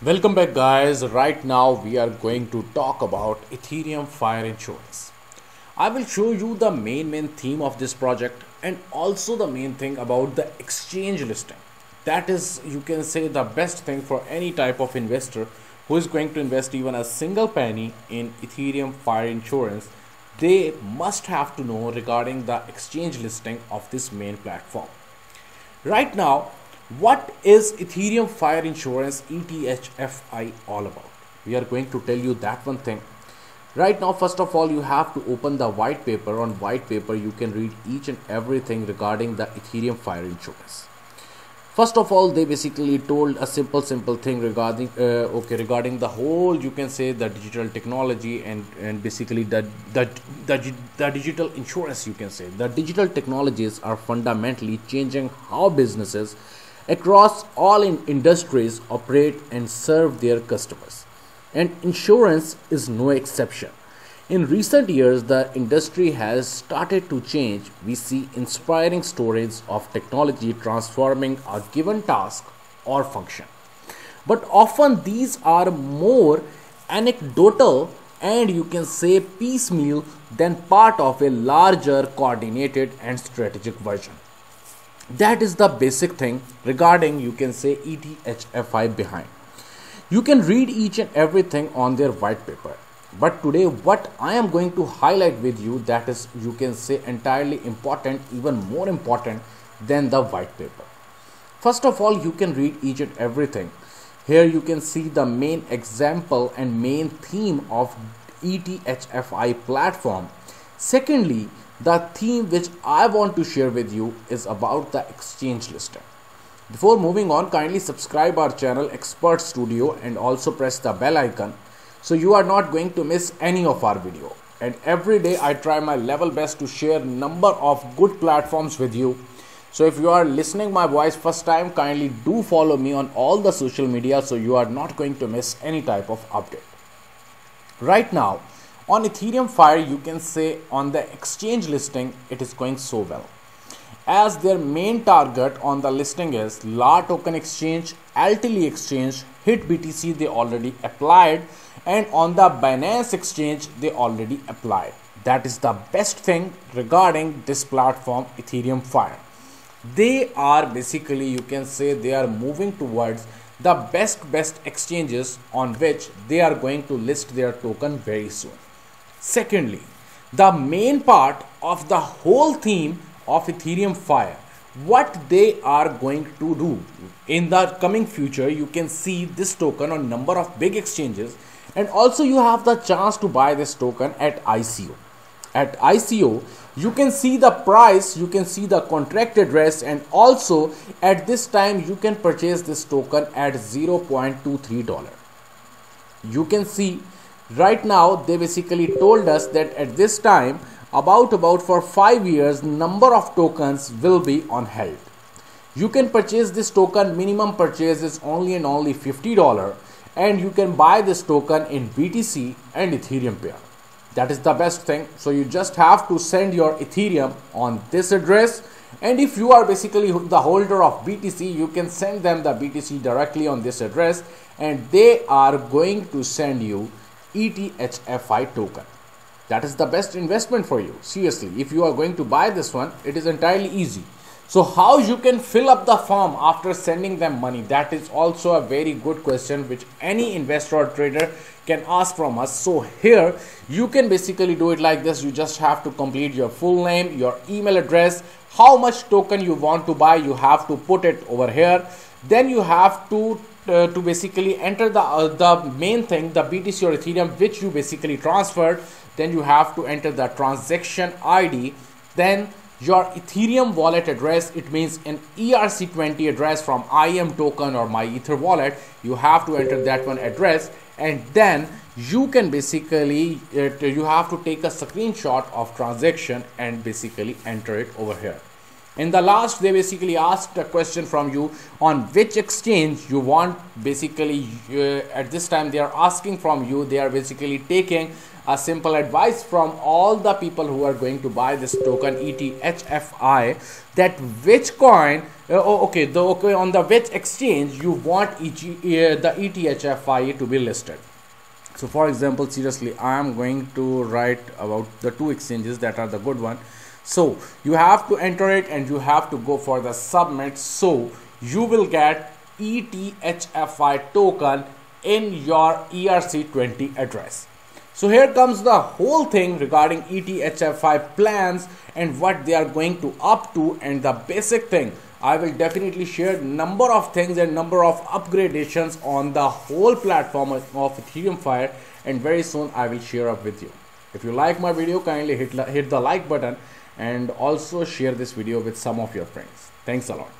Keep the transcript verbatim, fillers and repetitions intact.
Welcome back guys. Right now we are going to talk about Ethereum Fire insurance. I will show you the main main theme of this project and also the main thing about the exchange listing. That is, you can say, the best thing for any type of investor who is going to invest even a single penny in Ethereum Fire insurance. They must have to know regarding the exchange listing of this main platform. Right now, what is Ethereum Fire Insurance E T H F I all about? We are going to tell you that one thing. Right now, first of all, you have to open the white paper. On white paper, you can read each and everything regarding the Ethereum Fire Insurance. First of all, they basically told a simple, simple thing regarding uh, okay regarding the whole, you can say, the digital technology and and basically the the, the the digital insurance. You can say the digital technologies are fundamentally changing how businesses across all in industries operate and serve their customers, and insurance is no exception. In recent years, the industry has started to change. We see inspiring stories of technology transforming a given task or function, but often these are more anecdotal and, you can say, piecemeal than part of a larger, coordinated and strategic vision. That is the basic thing regarding, you can say, E T H F I behind. You can read each and everything on their white paper, but today what I am going to highlight with you, that is, you can say, entirely important, even more important than the white paper. First of all, you can read each and everything. Here you can see the main example and main theme of E T H F I platform. Secondly, the theme which I want to share with you is about the exchange listing. Before moving on, kindly subscribe our channel Expert Studio and also press the bell icon so you are not going to miss any of our video. And every day I try my level best to share number of good platforms with you. So if you are listening my voice first time, kindly do follow me on all the social media so you are not going to miss any type of update. Right now, on Ethereum Fire, you can say, on the exchange listing, it is going so well, as their main target on the listing is L A token exchange, Altely exchange, HIT B T C they already applied, and on the Binance exchange they already applied. That is the best thing regarding this platform Ethereum Fire. They are basically, you can say, they are moving towards the best best exchanges on which they are going to list their token very soon. Secondly, the main part of the whole theme of Ethereum Fire, what they are going to do in the coming future, you can see this token on number of big exchanges, and also you have the chance to buy this token at I C O. At I C O, you can see the price, you can see the contract address, and also at this time you can purchase this token at zero point two three dollars. You can see right now they basically told us that at this time about about for five years, number of tokens will be on held. You can purchase this token, minimum purchase is only and only fifty dollars, and you can buy this token in B T C and Ethereum pair. That is the best thing. So you just have to send your Ethereum on this address, and if you are basically the holder of B T C, you can send them the B T C directly on this address, and they are going to send you E T H F I token. That is the best investment for you. Seriously, if you are going to buy this one, it is entirely easy. So how you can fill up the form after sending them money, that is also a very good question which any investor or trader can ask from us. So here you can basically do it like this. You just have to complete your full name, your email address, how much token you want to buy, you have to put it over here. Then you have to Uh, to basically enter the uh, the main thing, the B T C or Ethereum which you basically transferred. Then you have to enter the transaction I D, then your Ethereum wallet address, it means an E R C twenty address from I M Token or My Ether Wallet. You have to enter that one address, and then you can basically uh, you have to take a screenshot of transaction and basically enter it over here. In the last, they basically asked a question from you on which exchange you want. Basically, uh, at this time, they are asking from you. They are basically taking a simple advice from all the people who are going to buy this token E T H F I, that which coin, uh, oh, okay, the, okay, on the which exchange you want each, uh, the E T H F I to be listed. So, for example, seriously, I am going to write about the two exchanges that are the good one. So you have to enter it and you have to go for the submit. So you will get E T H F I token in your E R C twenty address. So here comes the whole thing regarding E T H F I plans and what they are going to up to and the basic thing. I will definitely share number of things and number of upgradations on the whole platform of Ethereum Fire, and very soon I will share up with you. If you like my video, kindly hit, hit the like button. And also share this video with some of your friends. Thanks a lot.